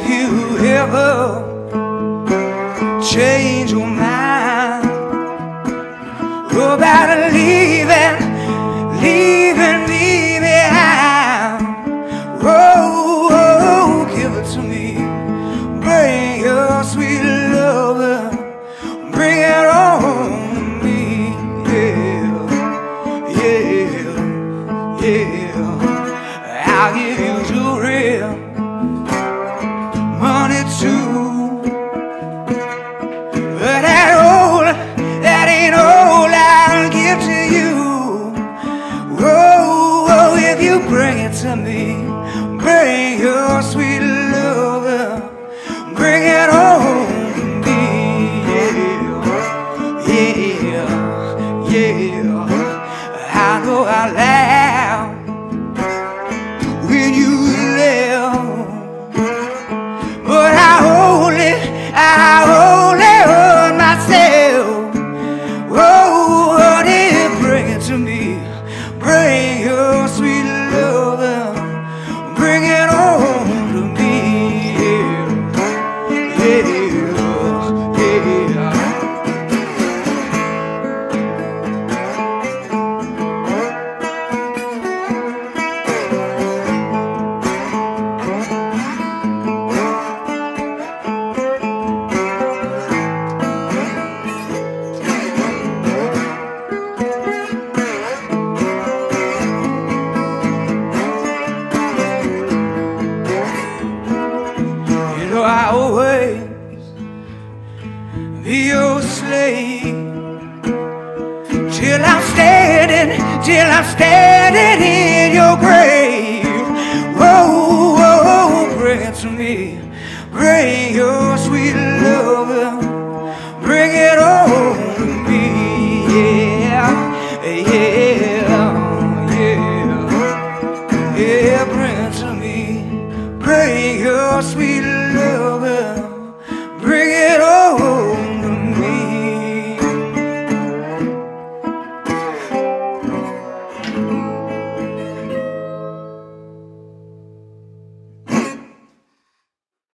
if you ever change your mind about leaving me behind. Oh, oh, give it to me. Bring your sweet lover, bring it on home to me. Yeah, yeah, yeah. I'll give you jewelry, money too, but that ain't all I'll give to you. Oh, oh, if you bring it to me, bring your sweet lover, bring it home to me. Yeah, yeah, yeah. I know I laugh when you left, but I only hurt myself. Oh, honey, bring it to me. Bring your sweet lover, bring it home to me. Yeah, yeah, yeah. You know I always be your slave, till I'm standing in your grave. Whoa, whoa, bring it to me, bring your sweet lover, bring it home to me. Yeah, yeah, yeah, yeah. Bring it to me, bring your sweet lover.